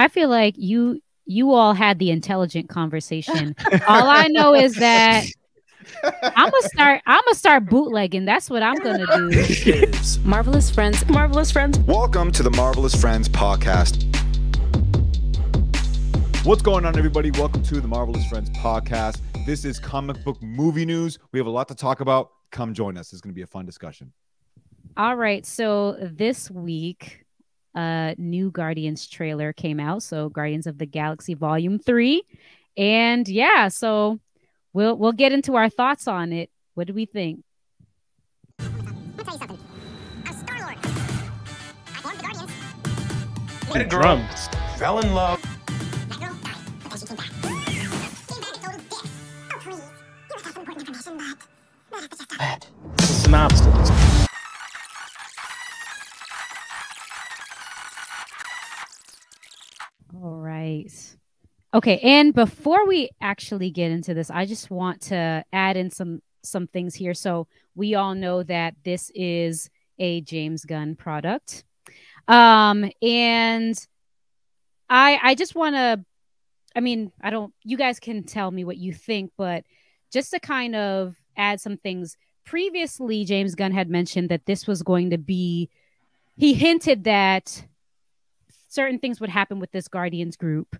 I feel like you all had the intelligent conversation. All I know is that I'm gonna start bootlegging. That's what I'm gonna do. Marvelous Friends. Welcome to the Marvelous Friends Podcast. What's going on, everybody? Welcome to the Marvelous Friends Podcast. This is comic book movie news. We have a lot to talk about. Come join us. It's gonna be a fun discussion. All right. So this week, new Guardians trailer came out. So Guardians of the Galaxy Volume 3. And yeah, so we'll get into our thoughts on it. What do we think? I'll tell you something. I'm Star-Lord. I formed the Guardians. The drums. Fell in love. That girl died, but then she came back. Came back a total dick. Oh, please. You have some important information, but not just that. Synopsis. Okay, and before we actually get into this, I just want to add in some things here. So we all know that this is a James Gunn product. And I just want to, you guys can tell me what you think, but just to kind of add some things. Previously, James Gunn had mentioned that this was going to be, he hinted that certain things would happen with this Guardians group.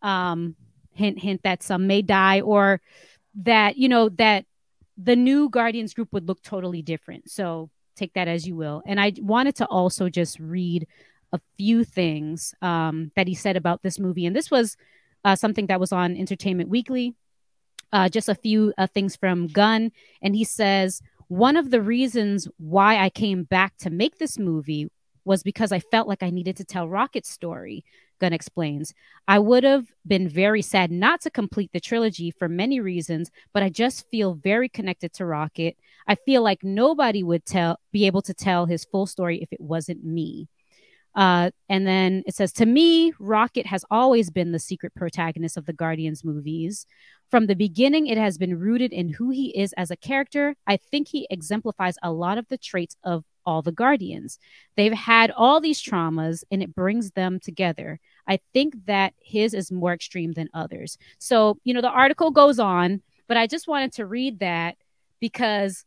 Hint that some may die, or that, you know, that the new Guardians group would look totally different. So take that as you will. And I wanted to also just read a few things that he said about this movie. And this was something that was on Entertainment Weekly. Just a few things from Gunn. And he says, one of the reasons why I came back to make this movie was because I felt like I needed to tell Rocket's story, Gunn explains. I would have been very sad not to complete the trilogy for many reasons, but I just feel very connected to Rocket. I feel like nobody would be able to tell his full story if it wasn't me. And then it says, to me, Rocket has always been the secret protagonist of the Guardians movies. From the beginning, it has been rooted in who he is as a character. I think he exemplifies a lot of the traits of all the Guardians. They've had all these traumas and it brings them together. I think that his is more extreme than others. So, you know, the article goes on, but I just wanted to read that because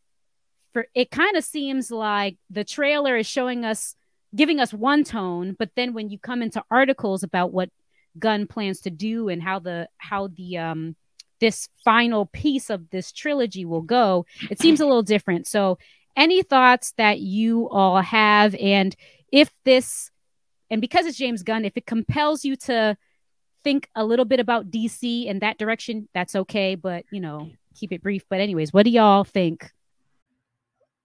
it kind of seems like the trailer is showing us, giving us one tone, but then when you come into articles about what Gunn plans to do and how the this final piece of this trilogy will go, it seems a little different. So any thoughts that you all have, and because it's James Gunn, if it compels you to think a little bit about DC in that direction, that's okay, but you know, keep it brief. But anyways, what do y'all think?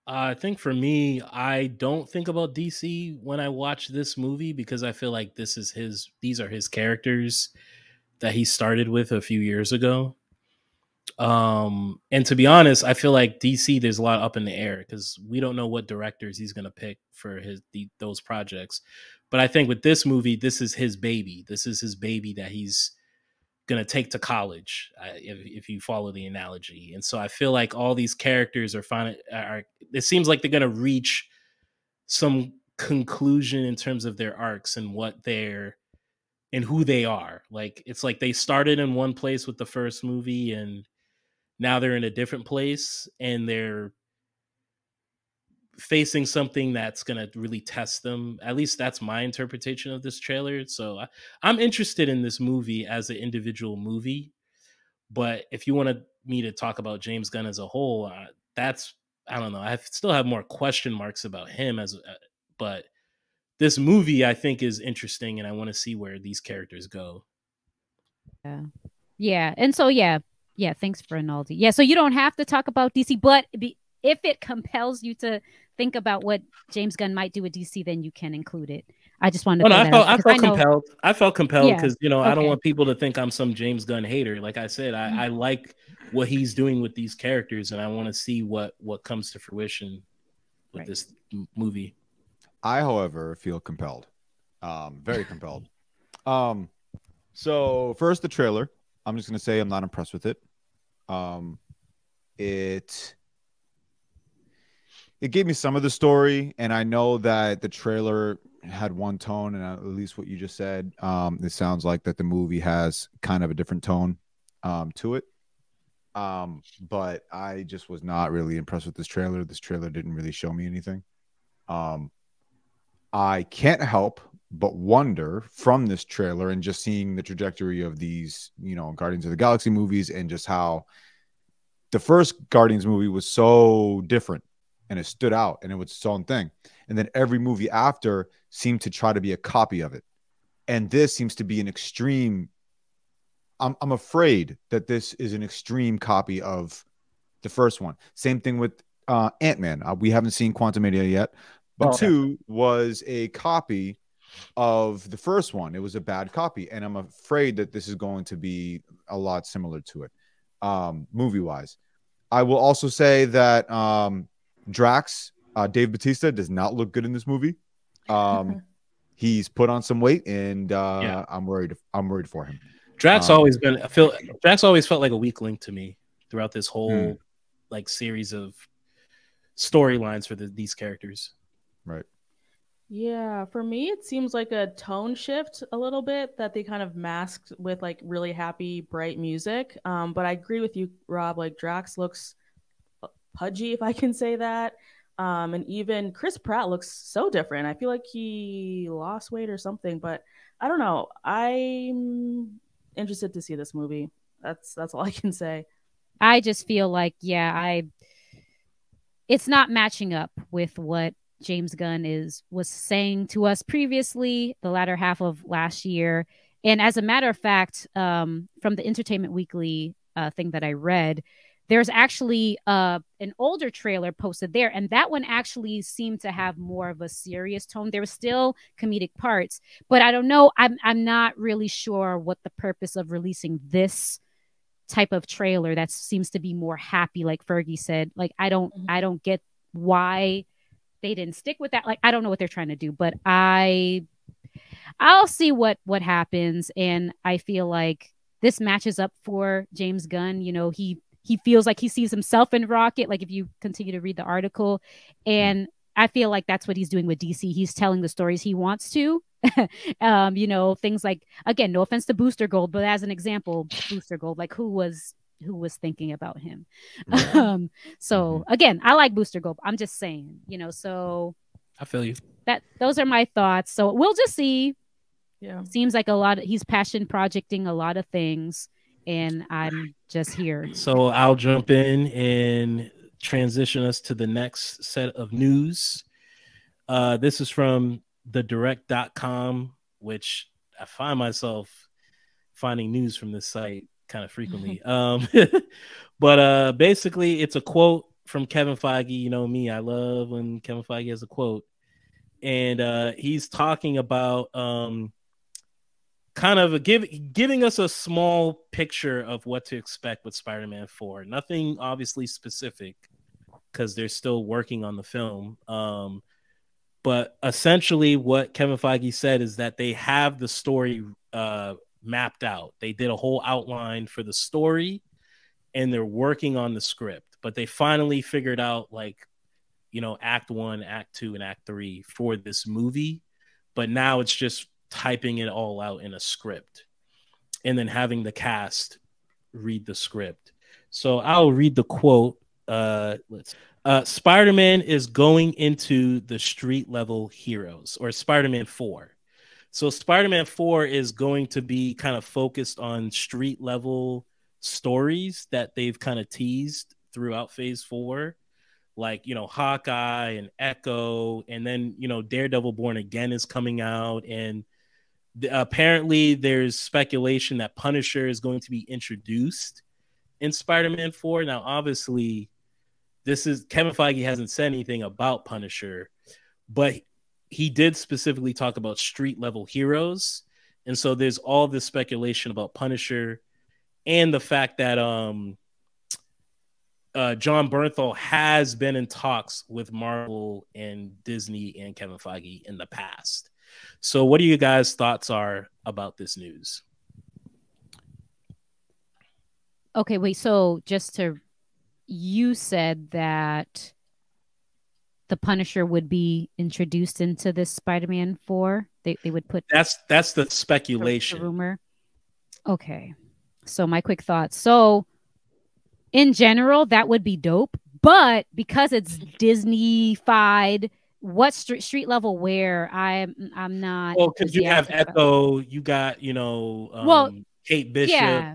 I think for me, I don't think about DC when I watch this movie because I feel like these are his characters that he started with a few years ago. And to be honest, I feel like DC, there's a lot up in the air because we don't know what directors he's going to pick for those projects. But I think with this movie, this is his baby. This is his baby that he's going to take to college, if you follow the analogy. And so I feel like all these characters it seems like they're going to reach some conclusion in terms of their arcs and who they are. Like, it's like they started in one place with the first movie and now they're in a different place and they're facing something that's going to really test them. At least that's my interpretation of this trailer. So I'm interested in this movie as an individual movie. But if you wanted me to talk about James Gunn as a whole, I don't know. I still have more question marks about him but this movie, I think, is interesting, and I want to see where these characters go. Yeah. And so, yeah. Thanks for Rinaldi. Yeah. So you don't have to talk about DC, but if it compels you to think about what James Gunn might do with DC, then you can include it. I just wanted to. I felt compelled because I don't want people to think I'm some James Gunn hater. Like I said, I like what he's doing with these characters, and I want to see what comes to fruition with this movie. I, however, feel compelled, very compelled. So first, the trailer. I'm just going to say I'm not impressed with it. It it gave me some of the story, and I know that the trailer had one tone, and at least what you just said, it sounds like that the movie has kind of a different tone to it. But I just was not really impressed with this trailer. This trailer didn't really show me anything. I can't help but wonder from this trailer and just seeing the trajectory of these, you know, Guardians of the Galaxy movies, and just how the first Guardians movie was so different and it stood out and it was its own thing. And then every movie after seemed to try to be a copy of it. And this seems to be an extreme. I'm afraid that this is an extreme copy of the first one. Same thing with Ant-Man. We haven't seen Quantumania yet, but two was a copy of the first one. It was a bad copy, and I'm afraid that this is going to be a lot similar to it, movie-wise. I will also say that Drax, Dave Bautista, does not look good in this movie. He's put on some weight, and I'm worried for him. Drax always been. Drax always felt like a weak link to me throughout this whole like series of storylines for these characters. Right. Yeah, for me, it seems like a tone shift a little bit that they kind of masked with like really happy, bright music. But I agree with you, Rob. Like Drax looks pudgy, if I can say that. And even Chris Pratt looks so different. I feel like he lost weight or something, but I don't know. I'm interested to see this movie. That's all I can say. I just feel like, it's not matching up with what James Gunn was saying to us previously, the latter half of last year. And as a matter of fact, from the Entertainment Weekly thing that I read, there's actually an older trailer posted there, and that one actually seemed to have more of a serious tone. There were still comedic parts, but I don't know. I'm not really sure what the purpose of releasing this type of trailer that seems to be more happy, like Fergie said. Like I don't get why they didn't stick with that. Like I don't know what they're trying to do, but I'll see what happens. And I feel like this matches up for James Gunn. You know, he feels like he sees himself in Rocket, like if you continue to read the article. And I feel like that's what he's doing with DC. He's telling the stories he wants to. You know, things like, again, no offense to Booster Gold, but as an example, Booster Gold, like who was thinking about him? So again, I like Booster Gold. I'm just saying, you know, so I feel you. Those are my thoughts. So we'll just see. Yeah. Seems like he's passion projecting a lot of things. And I'm just here. So I'll jump in and transition us to the next set of news. This is from thedirect.com, which I find myself finding news from this site kind of frequently. But basically, it's a quote from Kevin Feige. You know me, I love when Kevin Feige has a quote. And he's talking about... kind of giving us a small picture of what to expect with Spider-Man 4. Nothing obviously specific because they're still working on the film. But essentially what Kevin Feige said is that they have the story mapped out. They did a whole outline for the story and they're working on the script. But they finally figured out, like, you know, Act 1, Act 2, and Act 3 for this movie. But now it's just typing it all out in a script and then having the cast read the script. So I'll read the quote. Spider-Man is going into the street level heroes, or Spider-Man 4. So Spider-Man 4 is going to be kind of focused on street level stories that they've kind of teased throughout phase 4. Like, you know, Hawkeye and Echo, and then, you know, Daredevil Born Again is coming out, and apparently there's speculation that Punisher is going to be introduced in Spider-Man 4. Now, obviously, Kevin Feige hasn't said anything about Punisher, but he did specifically talk about street-level heroes, and so there's all this speculation about Punisher and the fact that John Bernthal has been in talks with Marvel and Disney and Kevin Feige in the past. So what do you guys' thoughts are about this news? Okay, wait, so you said that the Punisher would be introduced into this Spider-Man 4. They would put that's the speculation, the rumor. Okay, so my quick thoughts. So in general, that would be dope, but because it's Disney-fied, what street level where I'm not. Well, because you have Echo, you got Kate Bishop, yeah.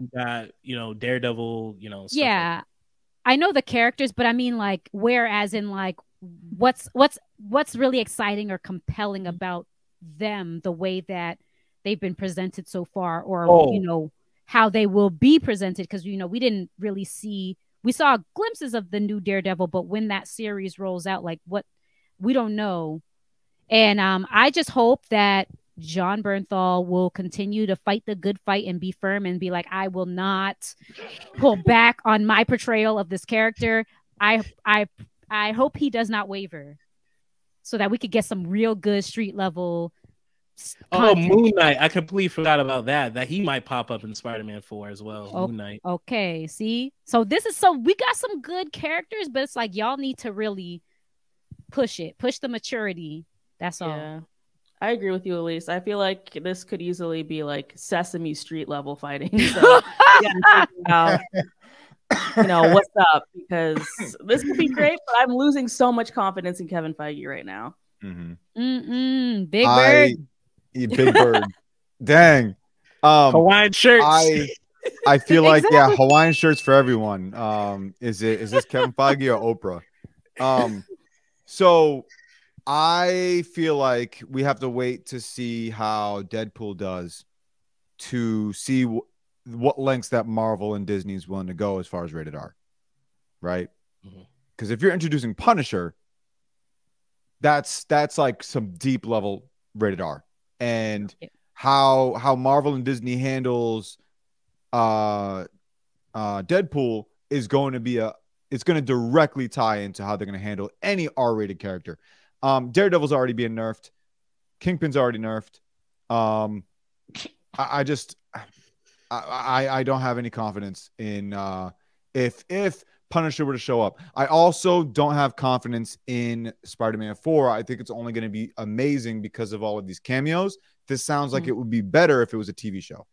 You got Daredevil, stuff like that. I know the characters, but I mean like where, as in like what's really exciting or compelling about them, the way that they've been presented so far, or how they will be presented, because we didn't really see. We saw glimpses of the new Daredevil, but when that series rolls out, like what, we don't know. And I just hope that John Bernthal will continue to fight the good fight and be firm and be like, I will not pull back on my portrayal of this character. I hope he does not waver, so that we could get some real good street level content. Oh, Moon Knight. I completely forgot about that. That he might pop up in Spider-Man 4 as well. Oh, Moon Knight. Okay, see? So this is, so we got some good characters, but it's like y'all need to really push it. Push the maturity. That's all. Yeah. I agree with you, Elise. I feel like this could easily be like Sesame Street level fighting. So, what's up? Because this could be great, but I'm losing so much confidence in Kevin Feige right now. Mm-hmm. Mm-mm. Big Bird. Big Bird. Dang. Hawaiian shirts. I feel like, yeah, Hawaiian shirts for everyone. Is this Kevin Feige or Oprah? So I feel like we have to wait to see how Deadpool does to see what lengths that Marvel and Disney is willing to go as far as rated R, right? Because if you're introducing Punisher, that's like some deep level rated R, and how Marvel and Disney handles Deadpool is going to be it's going to directly tie into how they're going to handle any R-rated character. Daredevil's already being nerfed. Kingpin's already nerfed. I don't have any confidence in if Punisher were to show up. I also don't have confidence in Spider-Man 4. I think it's only going to be amazing because of all of these cameos. This sounds like it would be better if it was a TV show.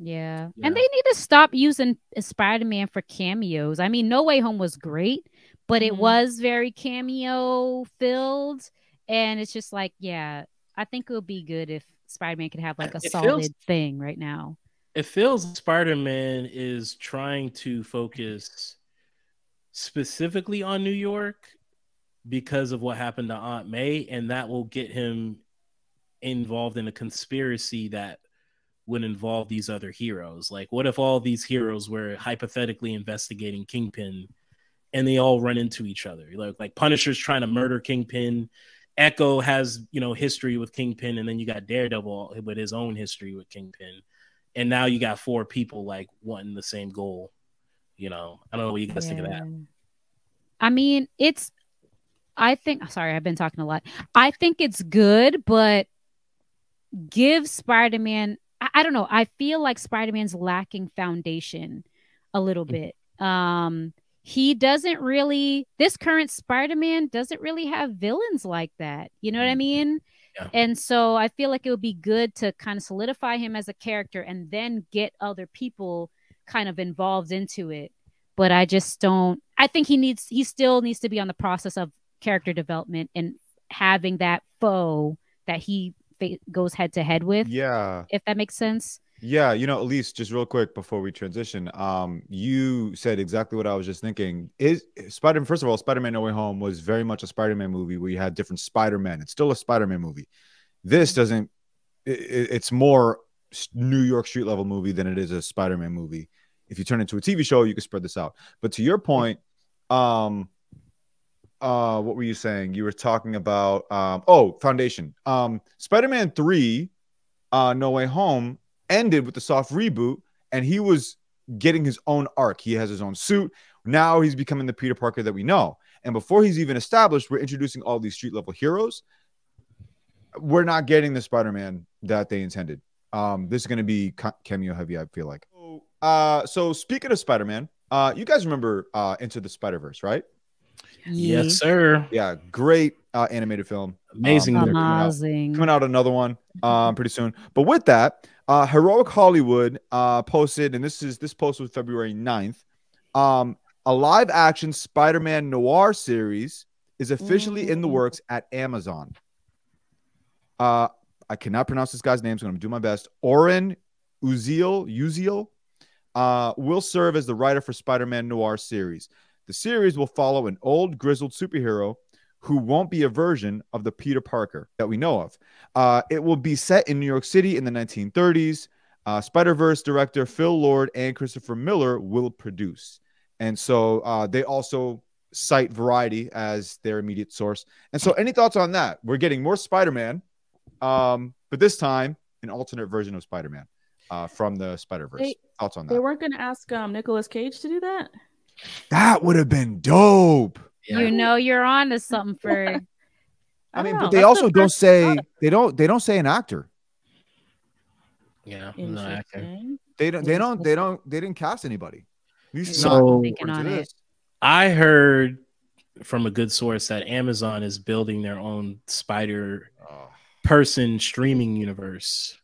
Yeah. And they need to stop using Spider-Man for cameos. I mean, No Way Home was great, but it was very cameo filled, and it's just like, yeah, I think it would be good if Spider-Man could have like a solid thing right now. It feels Spider-Man is trying to focus specifically on New York because of what happened to Aunt May, and that will get him involved in a conspiracy that would involve these other heroes. Like, what if all these heroes were hypothetically investigating Kingpin? And they all run into each other. Like Punisher's trying to murder Kingpin. Echo has, history with Kingpin. And then you got Daredevil with his own history with Kingpin. And now you got four people like wanting the same goal. I don't know what you guys think of that. I mean, I've been talking a lot. I think it's good, but give Spider-Man, I don't know. I feel like Spider-Man's lacking foundation a little bit. He doesn't really, this current Spider-Man doesn't really have villains like that. You know what I mean? Yeah. And so I feel like it would be good to kind of solidify him as a character and then get other people kind of involved into it. But I just don't, I think he still needs to be on the process of character development and having that foe that he goes head to head with. Yeah. If that makes sense. Yeah, Elise, just real quick before we transition, you said exactly what I was just thinking. First of all, Spider-Man No Way Home was very much a Spider-Man movie where you had different Spider-Men. It's still a Spider-Man movie. This doesn't, it's more New York street level movie than it is a Spider-Man movie. If you turn it into a TV show, you can spread this out. But to your point, what were you saying? You were talking about, foundation. Spider-Man 3, No Way Home, ended with the soft reboot, and he was getting his own arc. He has his own suit. Now he's becoming the Peter Parker that we know. And before he's even established, we're introducing all these street-level heroes. We're not getting the Spider-Man that they intended. This is going to be cameo-heavy, I feel like. So speaking of Spider-Man, you guys remember Into the Spider-Verse, right? Yes, sir. Yeah, great animated film. Amazing. Coming out another one pretty soon. But with that, Heroic Hollywood posted, and this post was February 9th, a live-action Spider-Man Noir series is officially in the works at Amazon. I cannot pronounce this guy's name, so I'm going to do my best. Oren Uziel will serve as the writer for Spider-Man Noir series. The series will follow an old, grizzled superhero who won't be a version of the Peter Parker that we know of. It will be set in New York City in the 1930s. Spider-Verse director Phil Lord and Christopher Miller will produce. And so they also cite Variety as their immediate source. And so any thoughts on that? We're getting more Spider-Man, but this time an alternate version of Spider-Man from the Spider-Verse. Thoughts on that? They weren't going to ask Nicolas Cage to do that? That would have been dope. Yeah. You know, you're on to something for. I mean, but they also don't say they don't say an actor. Yeah, no actor. They didn't cast anybody. So I heard from a good source that Amazon is building their own Spider Person streaming universe.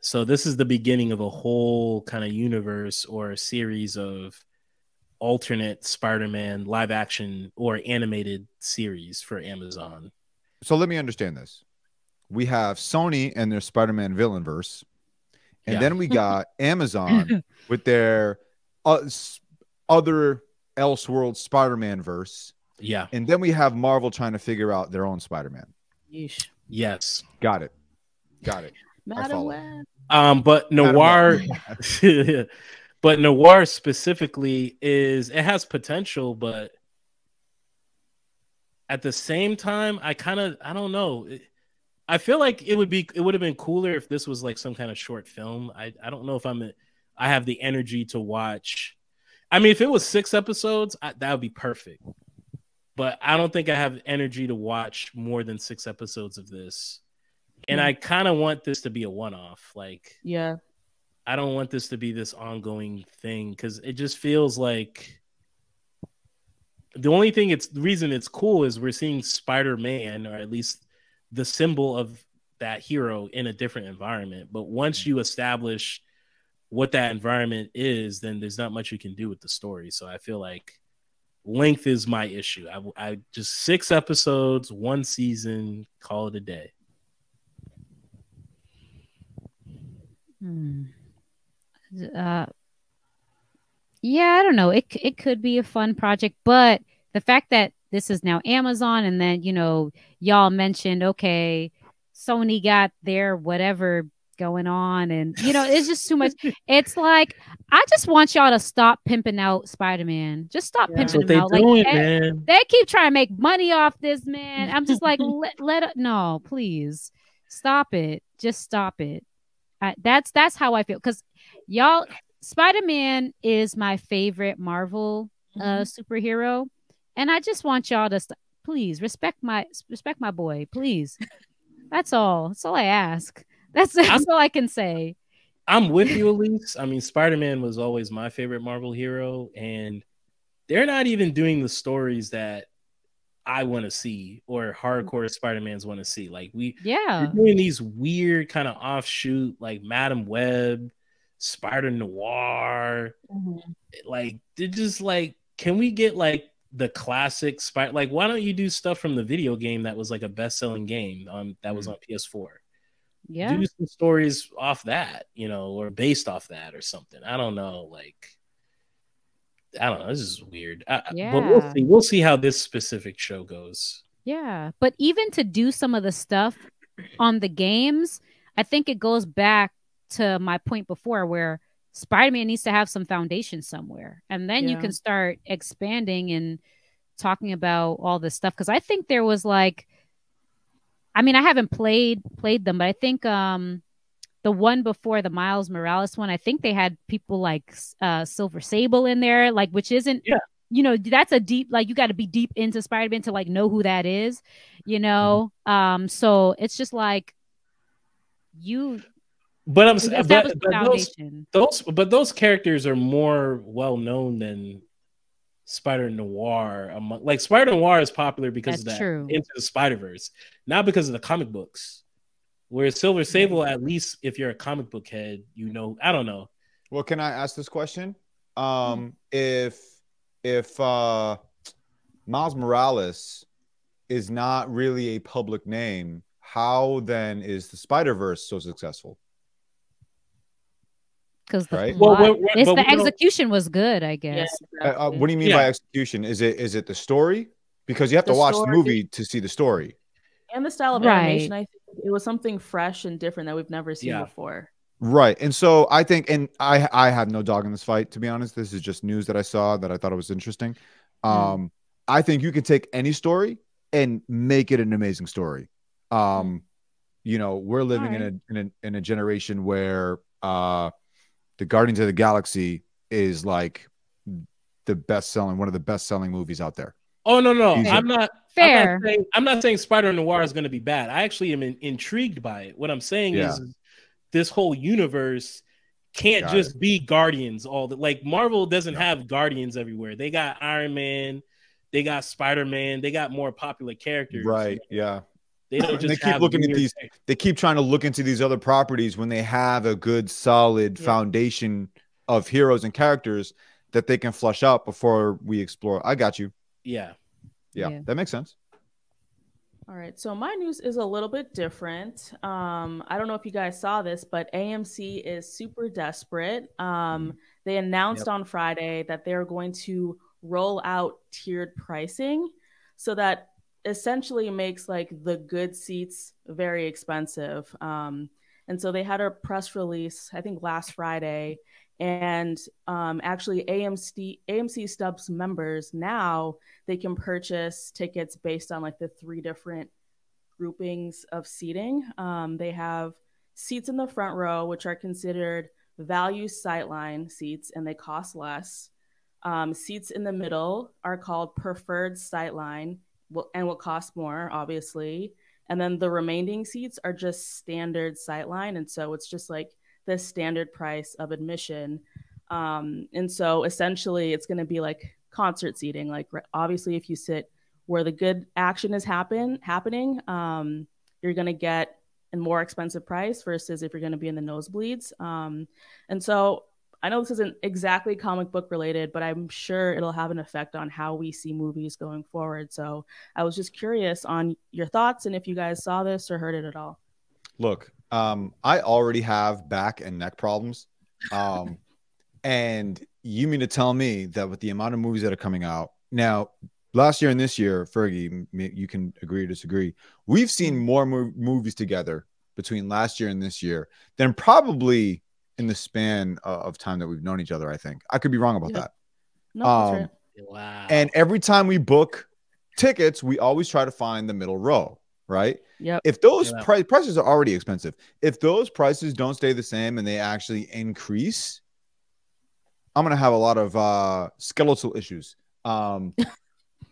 So this is the beginning of a whole kind of universe or a series of alternate Spider-Man live action or animated series for Amazon. So let me understand this. We have Sony and their Spider-Man villain verse. And then we got Amazon with their other Elseworld Spider-Man verse. Yeah. And then we have Marvel trying to figure out their own Spider-Man. Yeesh. Yes. Got it. But Noir, but Noir specifically it has potential, but at the same time, I don't know. I feel like it would have been cooler if this was like some kind of short film. I don't know if I have the energy to watch. I mean, if it was 6 episodes, that would be perfect. But I don't think I have energy to watch more than 6 episodes of this. And I kind of want this to be a one-off. Like, yeah, I don't want this to be this ongoing thing because it just feels like the only thing the reason it's cool is we're seeing Spider-Man, or at least the symbol of that hero, in a different environment. But once you establish what that environment is, then there's not much you can do with the story. So I feel like length is my issue. I just 6 episodes, 1 season, call it a day. Yeah, I don't know. It could be a fun project, but the fact that this is now Amazon, and then, you know, y'all mentioned, okay, Sony got their whatever going on, and, you know, it's just too much. It's like, I just want y'all to stop pimping out Spider-Man. Just stop pimping him out. Doing, like, they keep trying to make money off this man. I'm just like, no, please stop it. Just stop it. That's how I feel, because y'all, Spider-Man is my favorite Marvel superhero, and I just want y'all to please respect my boy, please. That's all. That's all I ask. That's all I can say. I'm with you, Elise. I mean, Spider-Man was always my favorite Marvel hero, and they're not even doing the stories that I want to see, or hardcore Spider-Mans want to see. Like, we're doing these weird kind of offshoot, like Madame Web, Spider Noir. Like, they're just like, can we get like the classic Spider? Like, why don't you do stuff from the video game that was like a best-selling game that was on PS4? Yeah, do some stories off that, you know, or based off that or something. I don't know, like. I don't know. This is weird. But we'll see. We'll see how this specific show goes. Yeah. But even to do some of the stuff on the games, I think it goes back to my point before where Spider-Man needs to have some foundation somewhere. And then you can start expanding and talking about all this stuff. Because I think there was like, I mean, I haven't played them, but I think the one before the Miles Morales one, I think they had people like Silver Sable in there, like, which isn't, you know, that's a deep, like, you got to be deep into Spider-Man to like know who that is, you know. So it's just like But I'm saying those characters are more well known than Spider-Noir. Like, Spider-Noir is popular because That's of that. True. Into the Spider-Verse. Not because of the comic books. Whereas Silver Sable, at least if you're a comic book head, you know, I don't know. Well, can I ask this question? If Miles Morales is not really a public name, how then is the Spider-Verse so successful? Because right? The execution was good, I guess. Yeah, exactly. What do you mean by execution? Is it the story? Because you have to watch the movie to see the story. And the style of animation, I think it was something fresh and different that we've never seen before. Right. And so I think, and I have no dog in this fight, to be honest. This is just news that I saw that I thought it was interesting. I think you can take any story and make it an amazing story. You know, we're living in a generation where the Guardians of the Galaxy is like the best-selling, one of the best-selling movies out there. Oh, no. I'm not saying Spider-Noir is going to be bad. I actually am intrigued by it. What I'm saying is this whole universe can't just be Guardians all the like Marvel doesn't have Guardians everywhere. They got Iron Man, they got Spider-Man, they got more popular characters. Right, yeah. They don't just they keep trying to look into these other properties when they have a good solid foundation of heroes and characters that they can flush out before we explore. I got you. Yeah. That makes sense. All right, so my news is a little bit different. I don't know if you guys saw this, but AMC is super desperate. They announced on Friday that they're going to roll out tiered pricing, so that essentially makes like the good seats very expensive. And so they had a press release, I think last Friday, and actually AMC Stubs members now, they can purchase tickets based on like the three different groupings of seating. They have seats in the front row, which are considered value sightline seats, and they cost less. Seats in the middle are called preferred sightline and will cost more, obviously. And then the remaining seats are just standard sightline, and so it's just like the standard price of admission. And so essentially it's going to be like concert seating. Like obviously if you sit where the good action is happening, you're going to get a more expensive price versus if you're going to be in the nosebleeds. And so I know this isn't exactly comic book related, but I'm sure it'll have an effect on how we see movies going forward. So I was just curious on your thoughts and if you guys saw this or heard it at all. Look, I already have back and neck problems. And you mean to tell me that with the amount of movies that are coming out now, last year and this year, Fergie, you can agree or disagree. We've seen more movies together between last year and this year than probably in the span of time that we've known each other. I think I could be wrong about that. No, that's right. Wow. And every time we book tickets, we always try to find the middle row. Right. Yeah. If those prices are already expensive, if those prices don't stay the same and they actually increase, I'm going to have a lot of skeletal issues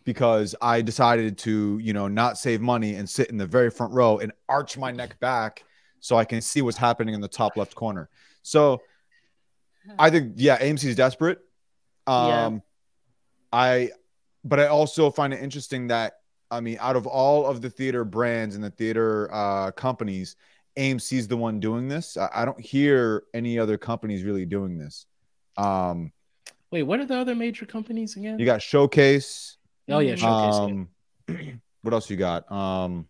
because I decided to, you know, not save money and sit in the very front row and arch my neck back so I can see what's happening in the top left corner. So I think, AMC is desperate. But I also find it interesting that, I mean, out of all of the theater brands and the theater companies, AMC's the one doing this. I don't hear any other companies really doing this. Wait, what are the other major companies again? You got Showcase. Oh, yeah, Showcase. What else you got? I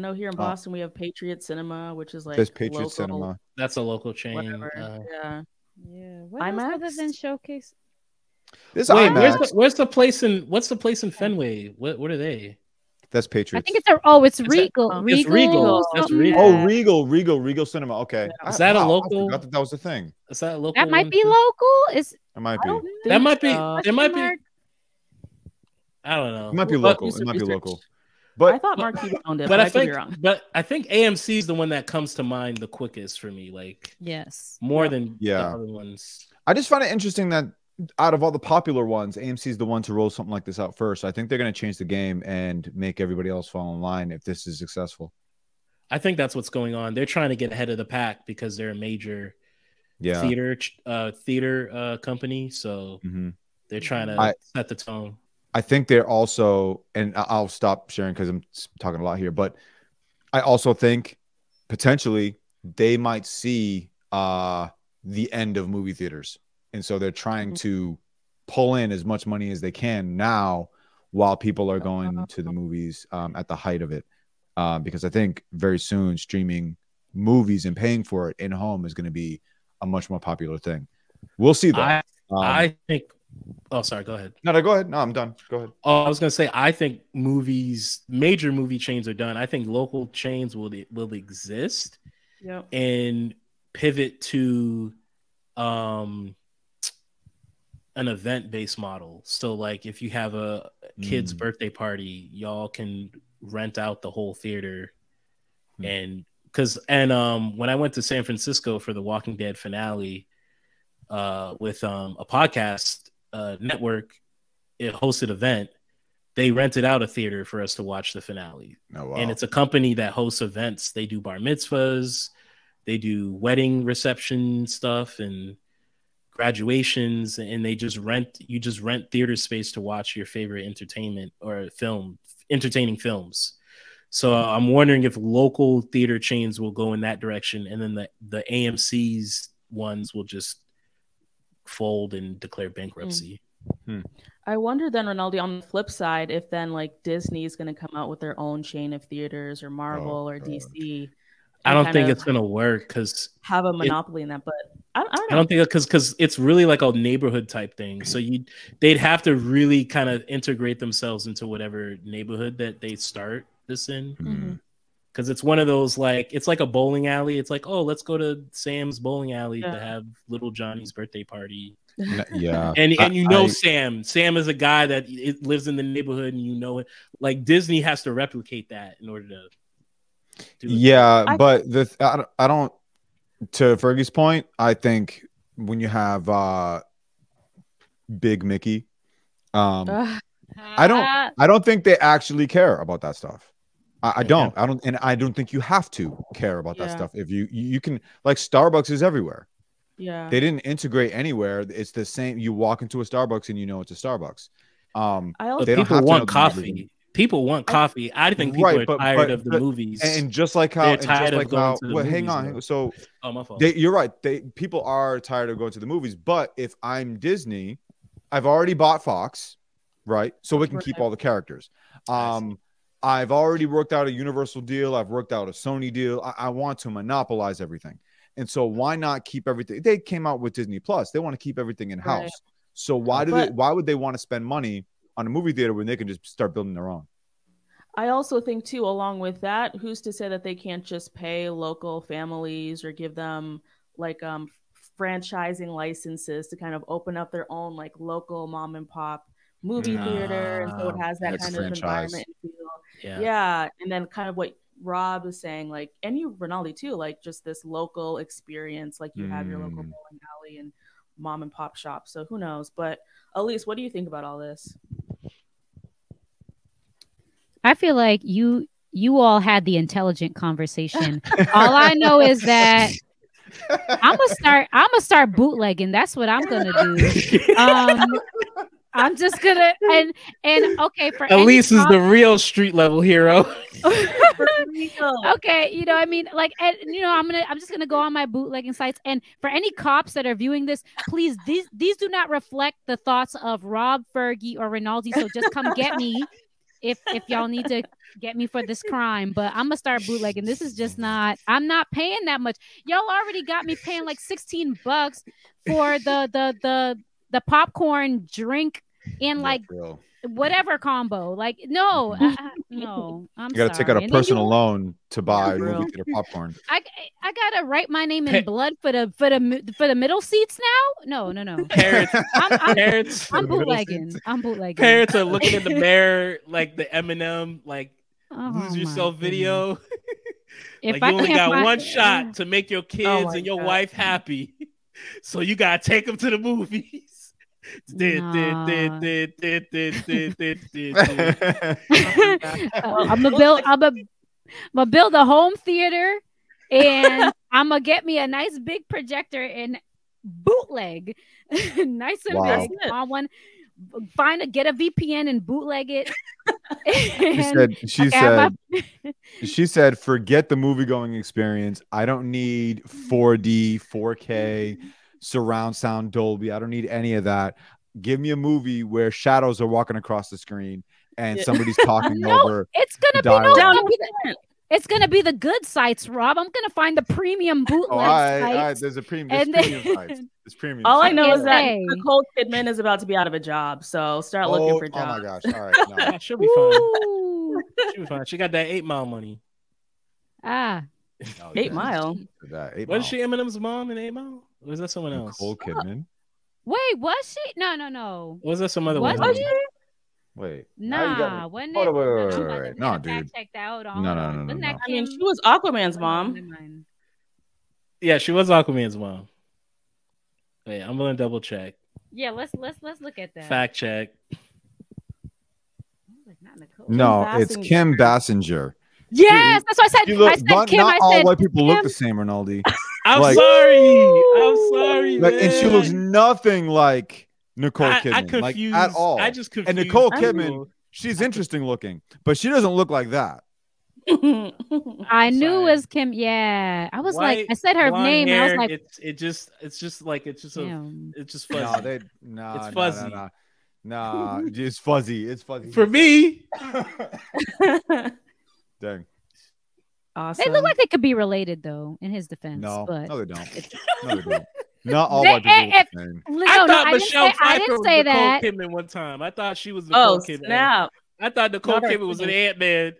know here in Boston, we have Patriot Cinema, which is like Cinema. That's a local chain. What IMAX? Other than Showcase? What's the place in Fenway? What are they? That's Patriots. I think it's it's Regal. It's Regal. That's Regal. Oh, Regal Cinema. Okay. Yeah. Is that a local? I forgot that was the thing. Is that a local? That might be local. It might be. That might be. It might be. I don't know. It might be local. It might be local. But I thought Mark owned it. But I think, AMC is the one that comes to mind the quickest for me. Like more than the other ones. I just find it interesting that, out of all the popular ones, AMC is the one to roll something like this out first. I think they're going to change the game and make everybody else fall in line if this is successful. I think that's what's going on. They're trying to get ahead of the pack because they're a major theater company. So They're trying to set the tone. I think they're also, and I'll stop sharing because I'm talking a lot here, but I also think potentially they might see the end of movie theaters. And so they're trying to pull in as much money as they can now while people are going to the movies at the height of it. Because I think very soon streaming movies and paying for it in home is going to be a much more popular thing. We'll see though. I think... Oh, sorry. Go ahead. No, go ahead. No, I'm done. Go ahead. Oh, I was gonna say, I think movies, major movie chains are done. I think local chains will exist and pivot to an event-based model. So, like, if you have a kid's birthday party, y'all can rent out the whole theater, and when I went to San Francisco for the Walking Dead finale, with a podcast. Network, it hosted event. They rented out a theater for us to watch the finale. Oh, wow. And it's a company that hosts events. They do bar mitzvahs, they do wedding reception stuff and graduations, and they just rent. You just rent theater space to watch your favorite entertainment or entertaining films. So I'm wondering if local theater chains will go in that direction, and then the AMC's ones will just fold and declare bankruptcy. I wonder then, Ronaldo, on the flip side, if then like Disney is going to come out with their own chain of theaters, or Marvel or DC. I don't think it's going to work because have a monopoly in that. But I don't think, because it's really like a neighborhood type thing. So they'd have to really kind of integrate themselves into whatever neighborhood that they start this in. Because it's one of those, like, it's like a bowling alley. It's like, oh, let's go to Sam's bowling alley to have little Johnny's birthday party. Yeah. And you know, Sam. Sam is a guy that lives in the neighborhood, and you know it. Like, Disney has to replicate that in order to do it. Yeah, but I don't, to Fergie's point, I think when you have Big Mickey, I don't think they actually care about that stuff. I don't think you have to care about that stuff. If you can, like, Starbucks is everywhere. Yeah. They didn't integrate anywhere. It's the same. You walk into a Starbucks and you know it's a Starbucks. People want coffee. I think people are tired of the movies. And just like how, hang on. So you're right. People are tired of going to the movies. But if I'm Disney, I've already bought Fox, right? So we can keep all the characters. I've already worked out a Universal deal. I've worked out a Sony deal. I want to monopolize everything. And so why not keep everything? They came out with Disney Plus. They want to keep everything in house. Right. So why would they want to spend money on a movie theater when they can just start building their own? I also think too, along with that, who's to say that they can't just pay local families or give them like franchising licenses to kind of open up their own like local mom and pop movie theater, and so it has that kind of environment and feel. Yeah, and then kind of what Rob is saying, like, and you, Rinaldi, too, like just this local experience, like you have your local bowling alley and mom and pop shop. So who knows? But Elise, what do you think about all this? I feel like you all had the intelligent conversation. All I know is that I'm gonna start bootlegging. That's what I'm gonna do. I'm just gonna and okay, for Elise is the real street level hero. Okay, you know, I mean, like, and, you know, I'm just gonna go on my bootlegging sites. And for any cops that are viewing this, please, these do not reflect the thoughts of Rob, Fergie, or Rinaldi. So just come get me if y'all need to get me for this crime. But I'm gonna start bootlegging. This is just not. I'm not paying that much. Y'all already got me paying like $16 for the popcorn, drink, and like whatever combo. Like, no, no. You got to take out a personal loan to buy movie theater popcorn. I got to write my name in blood for the middle seats now. No. Parents, I'm bootlegging. I'm bootlegging. Parents are looking in the mirror like the Eminem, like lose yourself video. Like, you only got one shot to make your kids and your wife happy, so you gotta take them to the movies. I'm gonna build a home theater, and I'm gonna get me a nice big projector, and bootleg. Nice and big on one. Find a get a VPN and bootleg it. She said, forget the movie going experience. I don't need 4D, 4K, surround sound, Dolby. I don't need any of that. Give me a movie where shadows are walking across the screen and somebody's talking over. It's gonna be it's gonna be the good sites, Rob. I'm gonna find the premium bootleg sites. There's a premium sites. It's premium. All I know is that Nicole Kidman is about to be out of a job, so start looking for jobs. Oh my gosh! All right, no. She'll be fine. She'll be fine. She got that 8 Mile money. Ah, 8 Mile. Wasn't she Eminem's mom in 8 Mile? Or was that someone else? Nicole Kidman. Wait, was she? No. Was that some other one? Wait. Nah. Wait. No, dude. No. I mean, she was Aquaman's mom. Yeah, she was Aquaman's mom. Wait, I'm gonna double check. Yeah, let's look at that. Fact check. No, it's Kim Basinger. Yes, that's what I said. Not all white people look the same, Rinaldi. I'm sorry. Like, and she looks nothing like Nicole Kidman, at all. I just confused. And Nicole Kidman, she's interesting looking, but she doesn't look like that. I knew it was Kim. Yeah, I was like, I said her name. Hair, I was like, it's just fuzzy. It's fuzzy. Nah, it's fuzzy. It's fuzzy for me. Dang. Awesome. They look like they could be related, though. In his defense, no, they don't. Not all white people. I thought Michelle Pfeiffer was Nicole Kidman one time. I thought she was Nicole Kidman. Snap. I thought Nicole Kidman was an Ant-Man.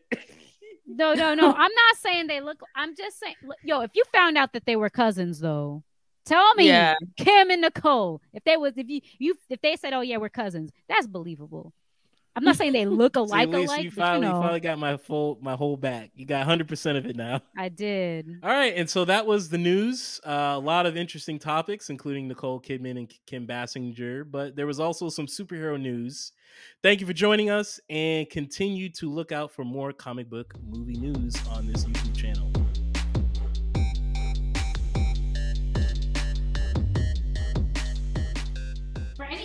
No. I'm not saying they look. I'm just saying, yo, if you found out that they were cousins, though, tell me, Kim and Nicole. If they said, oh yeah, we're cousins, that's believable. I'm not saying they look alike. So alike, you finally got my whole back. You got 100% of it now. I did. All right, and so that was the news. A lot of interesting topics, including Nicole Kidman and Kim Basinger, but there was also some superhero news. Thank you for joining us, and continue to look out for more comic book movie news on this YouTube channel.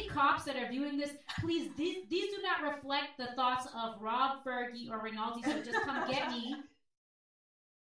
Cops that are viewing this, please, these do not reflect the thoughts of Rob, Fergie, or Rinaldi, so just come get me.